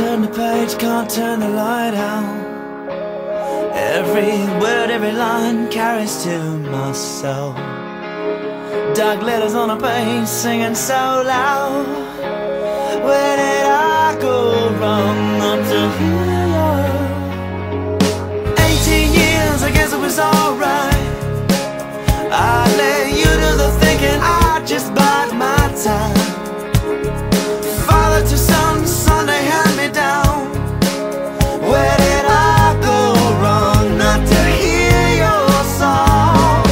turn the page, can't turn the light out. Every word, every line carries to my soul. Dark letters on a page, singing so loud. Where did I go wrong not to hear you? 18 years, I guess it was alright. I let you do the thinking, I just bide my time. Father to son, Sunday hand me down. Where did I go wrong not to hear your song?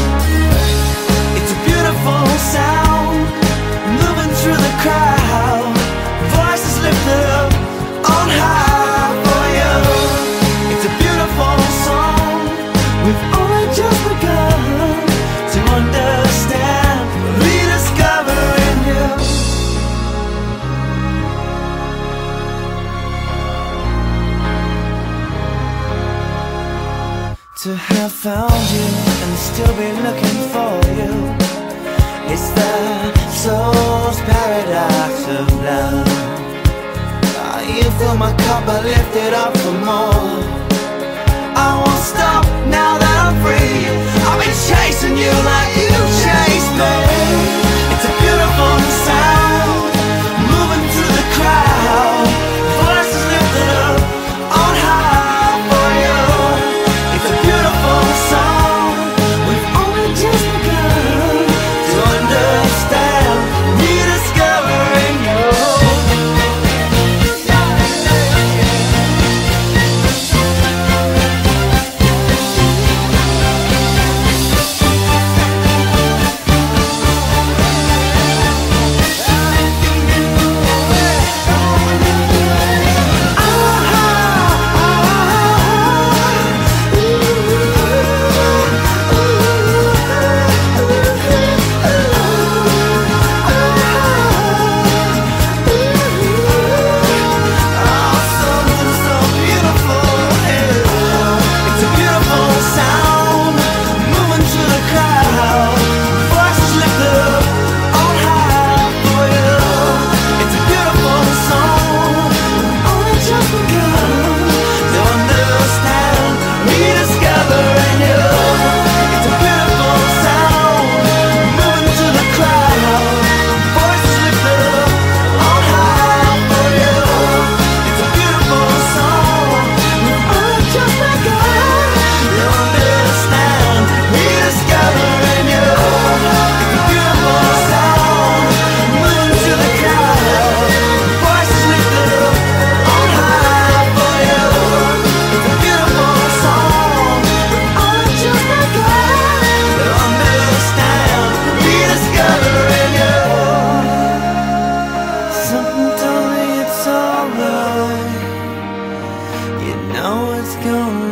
It's a beautiful sound, moving through the crowd. Voices lifted up on high for you. It's a beautiful song, we've only just begun to understand, rediscovering you. To have found you and still be looking for you, it's the soul's paradise of love. Oh, you fill my cup, I lift it up for more. I won't stop now that I'm free. I've been chasing you like you chased me. It's a beautiful sound, moving through the crowd. Voices lifted up on high for you. It's a beautiful song, we've only just begun to understand, rediscovering you. It's alright, you know it's gonna